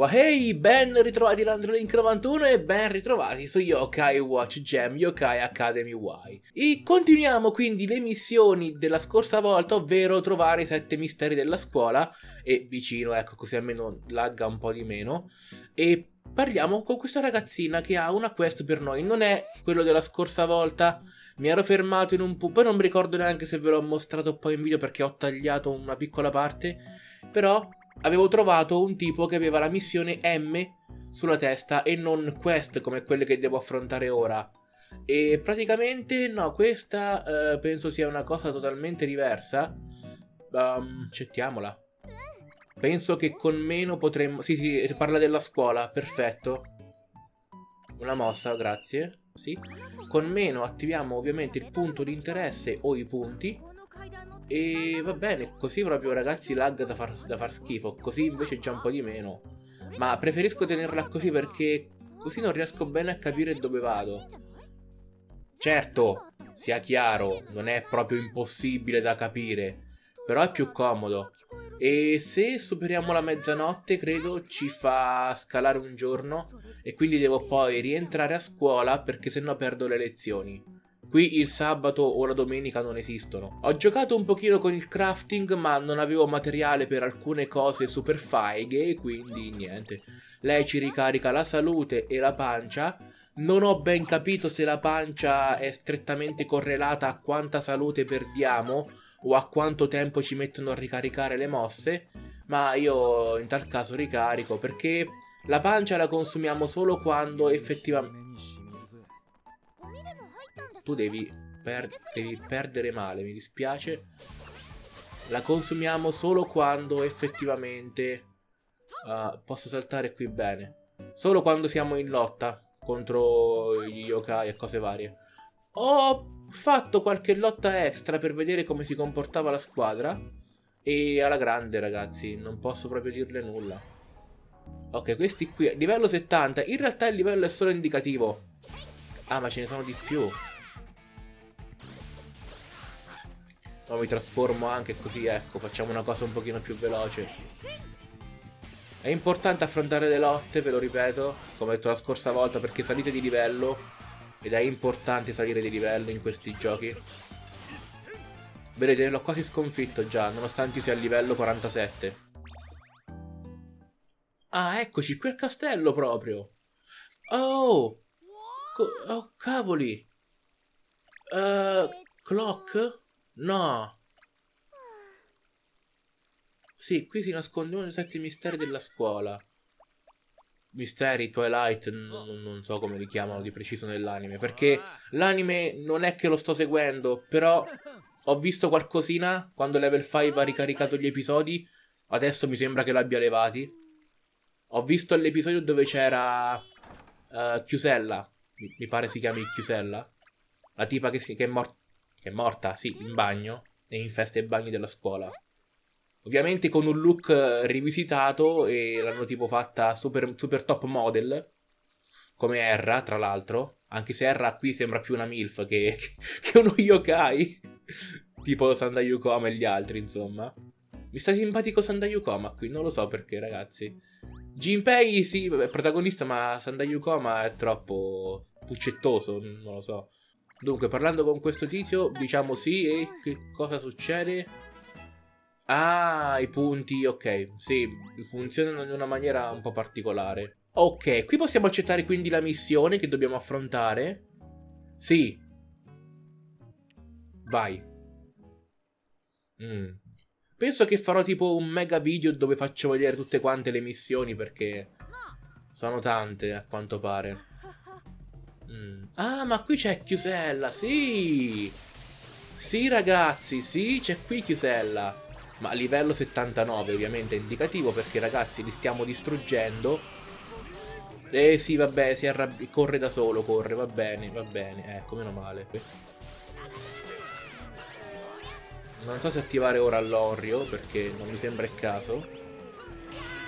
Wahey, ben ritrovati LandroLink91 e ben ritrovati su Yo-Kai Watch Jam, Yokai Academy Y. E continuiamo quindi le missioni della scorsa volta, ovvero trovare i 7 misteri della scuola, e vicino, ecco, così almeno lagga un po' di meno, e parliamo con questa ragazzina che ha una quest per noi. Non è quello della scorsa volta, mi ero fermato in un punto, poi non mi ricordo neanche se ve l'ho mostrato poi in video perché ho tagliato una piccola parte, però avevo trovato un tipo che aveva la missione M sulla testa e non quest come quelle che devo affrontare ora. E praticamente, no, questa penso sia una cosa totalmente diversa. Accettiamola. Penso che con meno potremmo... Sì, parla della scuola, perfetto. Una mossa, grazie. Sì. Con meno attiviamo ovviamente il punto di interesse o i punti. E va bene, così proprio ragazzi lagga da far schifo, così invece già un po' di meno. Ma preferisco tenerla così perché così non riesco bene a capire dove vado. Certo, sia chiaro, non è proprio impossibile da capire, però è più comodo. E se superiamo la mezzanotte credo ci fa scalare un giorno e quindi devo poi rientrare a scuola perché sennò perdo le lezioni. Qui il sabato o la domenica non esistono. Ho giocato un pochino con il crafting ma non avevo materiale per alcune cose super fighe, quindi niente. Lei ci ricarica la salute e la pancia. Non ho ben capito se la pancia è strettamente correlata a quanta salute perdiamo o a quanto tempo ci mettono a ricaricare le mosse, ma io in tal caso ricarico perché la pancia la consumiamo solo quando effettivamente... Tu devi perdere male, mi dispiace. La consumiamo solo quando effettivamente posso saltare qui bene. Solo quando siamo in lotta contro gli yokai e cose varie. Ho fatto qualche lotta extra per vedere come si comportava la squadra. E alla grande ragazzi, non posso proprio dirle nulla. Ok, questi qui, livello 70. In realtà il livello è solo indicativo. Ah, ma ce ne sono di più. No, mi trasformo anche così, ecco, facciamo una cosa un pochino più veloce. È importante affrontare le lotte, ve lo ripeto, come ho detto la scorsa volta, perché salite di livello, ed è importante salire di livello in questi giochi. Vedete, l'ho quasi sconfitto già, nonostante io sia al livello 47. Ah, eccoci, qui al castello proprio. Oh! Oh, cavoli! Clock? No. Sì, qui si nasconde uno dei 7 misteri della scuola. Misteri, Twilight, non so come li chiamano di preciso nell'anime, perché l'anime non è che lo sto seguendo, però ho visto qualcosina quando Level 5 ha ricaricato gli episodi. Adesso mi sembra che l'abbia levati. Ho visto l'episodio dove c'era Chiusella, mi pare si chiami Chiusella, la tipa che è morta. Che è morta, sì, in bagno e infesta i bagni della scuola. Ovviamente con un look rivisitato e l'hanno tipo fatta super top model, come Erra, tra l'altro. Anche se Erra qui sembra più una MILF che uno yokai. Tipo Sandayūkoma e gli altri, insomma. Mi sta simpatico Sandayūkoma qui, non lo so perché, ragazzi. Jinpei, sì, è protagonista, ma Sandayūkoma è troppo puccettoso, non lo so. Dunque, parlando con questo tizio, diciamo sì, e che cosa succede? Ah, i punti, ok, sì, funzionano in una maniera un po' particolare. Ok, qui possiamo accettare quindi la missione che dobbiamo affrontare? Sì. Vai. Penso che farò tipo un mega video dove faccio vedere tutte quante le missioni, perché sono tante a quanto pare. Ah, ma qui c'è Chiusella, sì! Sì ragazzi, sì, c'è qui Chiusella. Ma livello 79 ovviamente è indicativo perché ragazzi li stiamo distruggendo. Eh sì, vabbè, si arrabbia, corre da solo, corre, va bene, ecco, meno male. Non so se attivare ora l'Oreo perché non mi sembra il caso.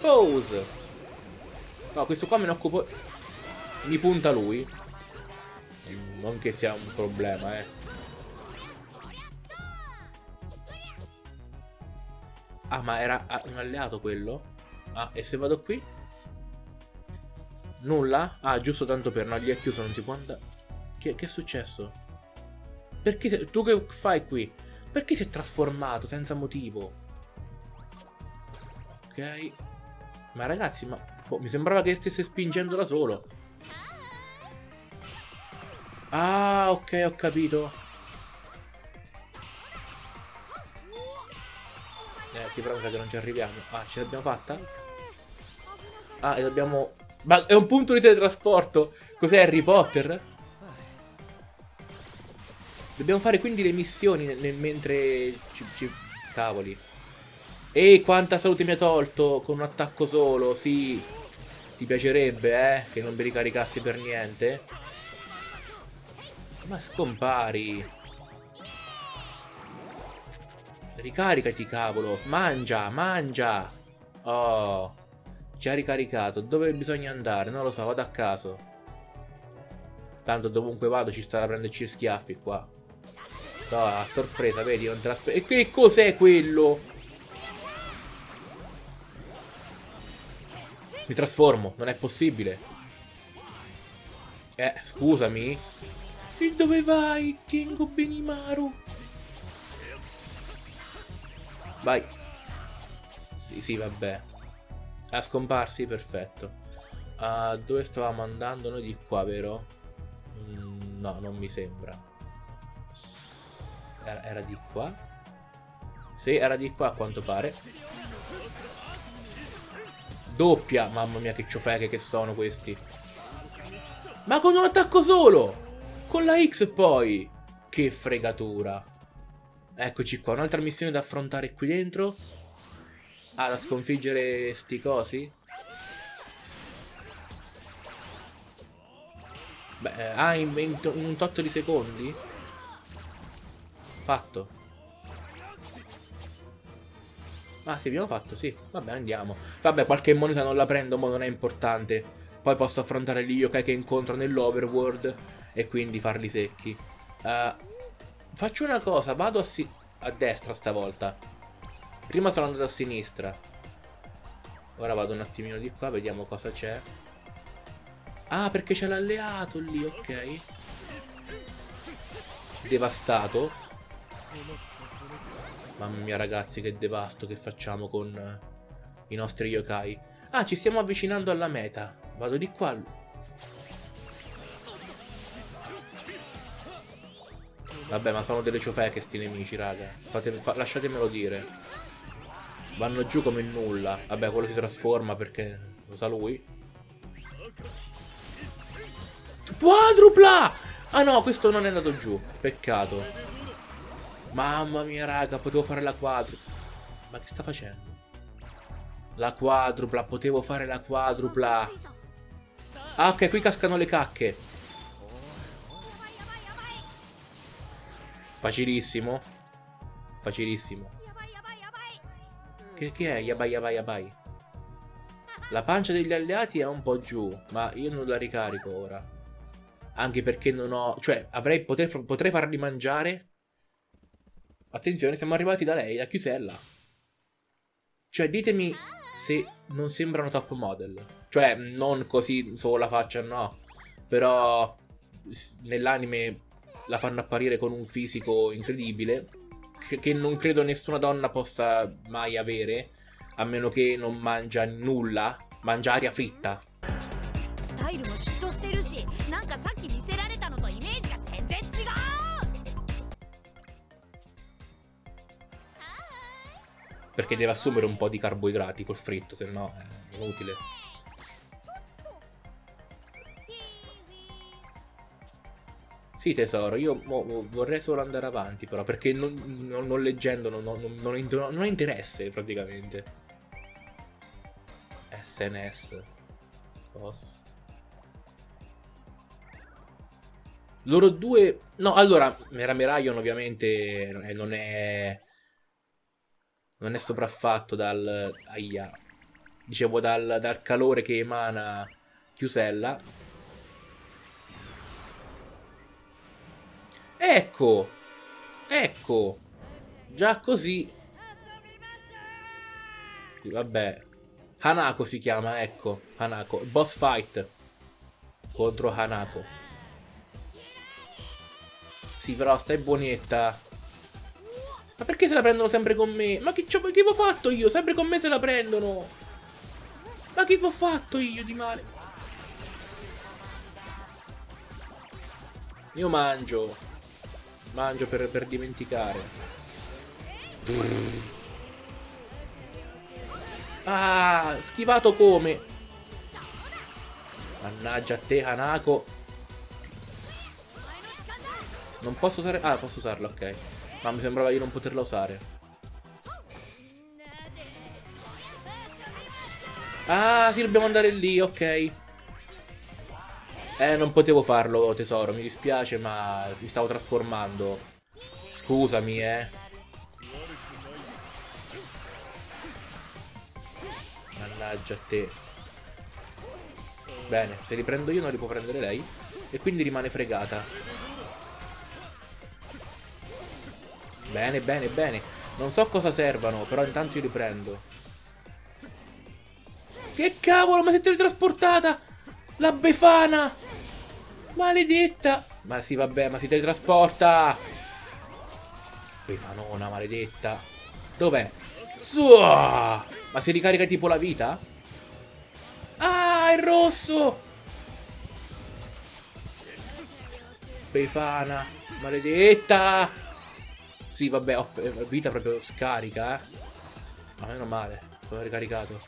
Pose! No, questo qua me ne occupo... Mi punta lui. Non che sia un problema, eh. Ah, ma era un alleato quello? Ah, e se vado qui? Nulla? Ah, giusto tanto per... No, gli è chiuso, non si può andare. Che è successo? Perché sei... Tu che fai qui? Perché si è trasformato senza motivo? Ok. Ma ragazzi, ma... Boh, mi sembrava che stesse spingendo da solo. Ah, ok, ho capito. Sì, però mi sa che non ci arriviamo. Ah, ce l'abbiamo fatta? Ah, e dobbiamo... Ma è un punto di teletrasporto. Cos'è Harry Potter? Dobbiamo fare quindi le missioni mentre ci... Cavoli. Ehi, quanta salute mi ha tolto con un attacco solo. Sì. Ti piacerebbe, che non mi ricaricassi per niente. Ma scompari. Ricaricati, cavolo. Mangia, mangia. Oh. Ci ha ricaricato. Dove bisogna andare? Non lo so, vado a caso. Tanto dovunque vado ci starà a prenderci schiaffi qua. No, a sorpresa, vedi, non te l'aspetti. E che cos'è quello? Mi trasformo, non è possibile. Scusami. E dove vai, Kengo Benimaru? Vai. Sì, vabbè. A scomparsi, perfetto. Dove stavamo andando? Noi di qua, vero? No, non mi sembra. Era di qua? Sì, era di qua a quanto pare. Doppia. Mamma mia, che ciofeche che sono questi. Ma con un attacco solo! Con la X poi. Che fregatura. Eccoci qua, un'altra missione da affrontare qui dentro. Ah, da sconfiggere sti cosi? Beh, in un totto di secondi? Fatto. Ah, sì, abbiamo fatto, sì. Vabbè, andiamo. Vabbè, qualche moneta non la prendo, ma non è importante. Poi posso affrontare gli yokai che incontro nell'overworld e quindi farli secchi. Faccio una cosa, vado a destra stavolta. Prima sono andato a sinistra. Ora vado un attimino di qua, vediamo cosa c'è. Ah, perché c'è l'alleato lì, ok. Devastato. Mamma mia ragazzi, che devasto che facciamo con i nostri yokai. Ah, ci stiamo avvicinando alla meta. Vado di qua. Vabbè, ma sono delle ciofeche sti nemici, raga. Lasciatemelo dire. Vanno giù come nulla. Vabbè, quello si trasforma perché lo sa lui. Quadrupla! Ah no, questo non è andato giù. Peccato. Mamma mia raga, potevo fare la quadrupla. Ma che sta facendo? La quadrupla, potevo fare la quadrupla. Ah ok, qui cascano le cacche. Facilissimo. Facilissimo. Che è? Yabai yabai yabai. La pancia degli alleati è un po' giù, ma io non la ricarico ora. Anche perché non ho... Cioè, potrei farli mangiare. Attenzione, siamo arrivati da lei, da Chiusella. Cioè, ditemi se non sembrano top model. Cioè, non così solo la faccia, no. Però nell'anime la fanno apparire con un fisico incredibile che non credo nessuna donna possa mai avere, a meno che non mangia nulla, mangia aria fritta. Perché deve assumere un po' di carboidrati col fritto, se no è inutile. Sì tesoro, io vorrei solo andare avanti però, perché non leggendo non ho interesse praticamente. SNS. Posso? Loro due... No, allora, Meramerayon ovviamente non è sopraffatto dal... Aia. Dicevo dal calore che emana Chiusella. Ecco, ecco, già così. Vabbè, Hanako si chiama, ecco, Hanako, boss fight. contro Hanako. Sì, però stai buonetta. Ma perché se la prendono sempre con me? Ma che avevo fatto io? Sempre con me se la prendono. Ma che ho fatto io di male? Io mangio. Mangio per dimenticare. Ah, schivato come? Mannaggia a te, Hanako. Non posso usare... Ah, posso usarlo, ok. Ma mi sembrava di non poterla usare. Ah, sì, dobbiamo andare lì, ok. Non potevo farlo, tesoro. Mi dispiace, ma mi stavo trasformando. Scusami, Mannaggia a te. Bene, se li prendo io non li può prendere lei. E quindi rimane fregata. Bene, bene, bene. Non so cosa servano, però intanto io li prendo. Che cavolo, ma si è teletrasportata! La befana! Maledetta! Ma sì, vabbè, ma si teletrasporta! Befanona, maledetta! Dov'è? Suah! Ma si ricarica tipo la vita? Ah, è rosso! Befana, maledetta! Sì, vabbè, ho vita proprio scarica, ma meno male, l'ho ricaricato.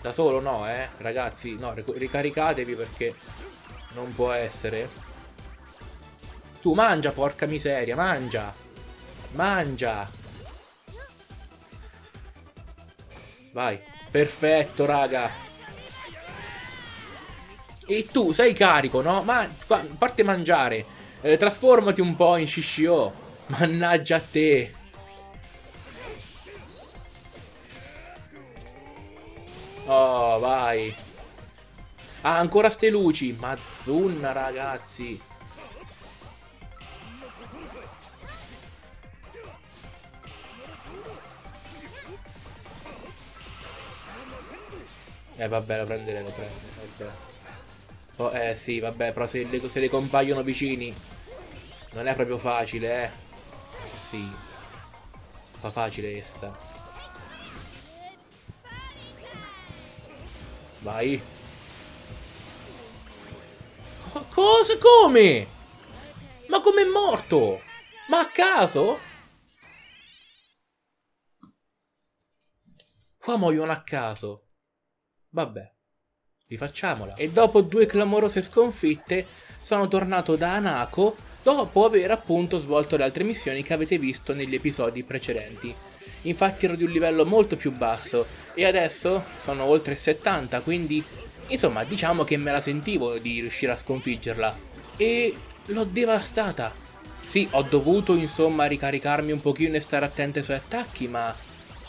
Da solo no, ragazzi, no, ricaricatevi perché non può essere. Tu mangia, porca miseria, mangia! Mangia! Vai, perfetto, raga! E tu sei carico, no? Ma a parte mangiare, trasformati un po' in Shishio. Mannaggia a te. Oh, vai. Ah, ancora ste luci. Mazzunna, ragazzi. Vabbè, la prenderei, vabbè. Oh, sì, vabbè, però se le compaiono vicini non è proprio facile, Sì, fa facile essa. Vai. Cosa? Come? Ma com'è morto? Ma a caso? Qua muoiono a caso. Vabbè. Facciamola. E dopo due clamorose sconfitte sono tornato da Hanako dopo aver appunto svolto le altre missioni che avete visto negli episodi precedenti. Infatti ero di un livello molto più basso e adesso sono oltre 70, quindi insomma diciamo che me la sentivo di riuscire a sconfiggerla e l'ho devastata. Sì, ho dovuto insomma ricaricarmi un pochino e stare attento ai suoi attacchi, ma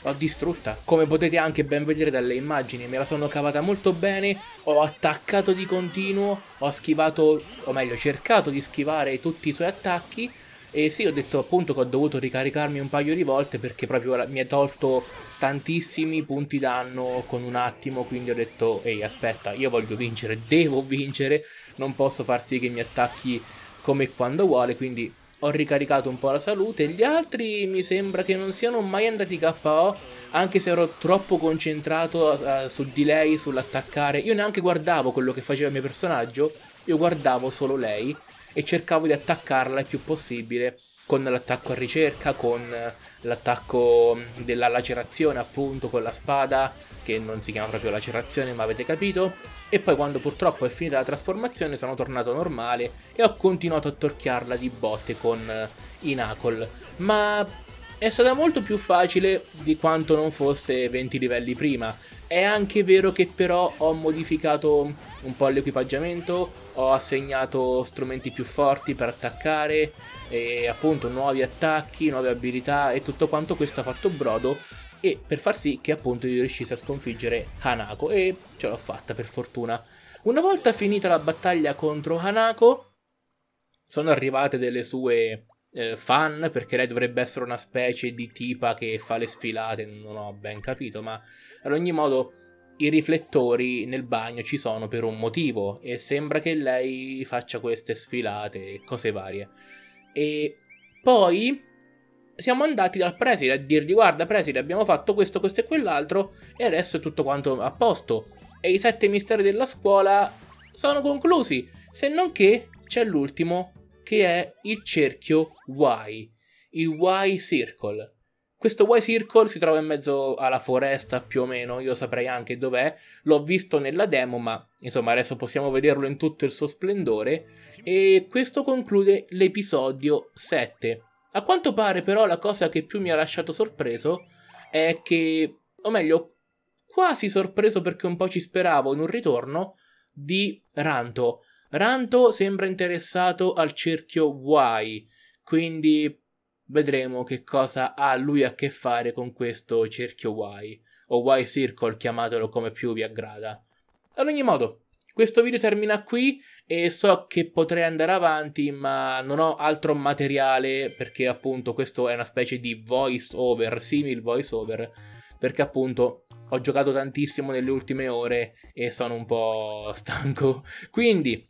l'ho distrutta. Come potete anche ben vedere dalle immagini, me la sono cavata molto bene, ho attaccato di continuo, ho schivato, o meglio, cercato di schivare tutti i suoi attacchi, e sì, ho detto appunto che ho dovuto ricaricarmi un paio di volte perché proprio mi ha tolto tantissimi punti danno con un attimo, quindi ho detto, ehi aspetta, io voglio vincere, devo vincere, non posso far sì che mi attacchi come e quando vuole, quindi... Ho ricaricato un po' la salute, gli altri mi sembra che non siano mai andati KO, anche se ero troppo concentrato su di lei, sull'attaccare. Io neanche guardavo quello che faceva il mio personaggio, io guardavo solo lei e cercavo di attaccarla il più possibile con l'attacco a ricerca, con l'attacco della lacerazione appunto, con la spada, che non si chiama proprio lacerazione ma avete capito. E poi quando purtroppo è finita la trasformazione sono tornato normale e ho continuato a torchiarla di botte con i knuckle. Ma è stata molto più facile di quanto non fosse 20 livelli prima. È anche vero che però ho modificato un po' l'equipaggiamento, ho assegnato strumenti più forti per attaccare e appunto nuovi attacchi, nuove abilità e tutto quanto questo ha fatto brodo. E per far sì che appunto io riuscissi a sconfiggere Hanako, e ce l'ho fatta per fortuna. Una volta finita la battaglia contro Hanako, sono arrivate delle sue fan, perché lei dovrebbe essere una specie di tipa che fa le sfilate, non ho ben capito, ma ad ogni modo i riflettori nel bagno ci sono per un motivo e sembra che lei faccia queste sfilate e cose varie. E poi siamo andati dal preside a dirgli: guarda preside, abbiamo fatto questo, questo e quell'altro e adesso è tutto quanto a posto e i 7 misteri della scuola sono conclusi, se non che c'è l'ultimo, che è il cerchio Y, il Y Circle. Questo Y Circle si trova in mezzo alla foresta più o meno, io saprei anche dov'è, l'ho visto nella demo ma insomma adesso possiamo vederlo in tutto il suo splendore, e questo conclude l'episodio 7. A quanto pare però la cosa che più mi ha lasciato sorpreso è che, o meglio quasi sorpreso perché un po' ci speravo in un ritorno di Ranto. Ranto sembra interessato al cerchio Y, quindi vedremo che cosa ha lui a che fare con questo cerchio Y, o Y Circle, chiamatelo come più vi aggrada. Ad ogni modo, questo video termina qui e so che potrei andare avanti, ma non ho altro materiale perché appunto questo è una specie di voice over, simil voice over, perché appunto ho giocato tantissimo nelle ultime ore e sono un po' stanco. Quindi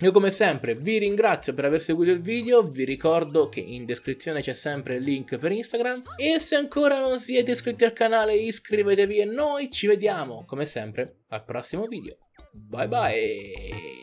io come sempre vi ringrazio per aver seguito il video, vi ricordo che in descrizione c'è sempre il link per Instagram e se ancora non siete iscritti al canale iscrivetevi e noi ci vediamo come sempre al prossimo video. Bye bye!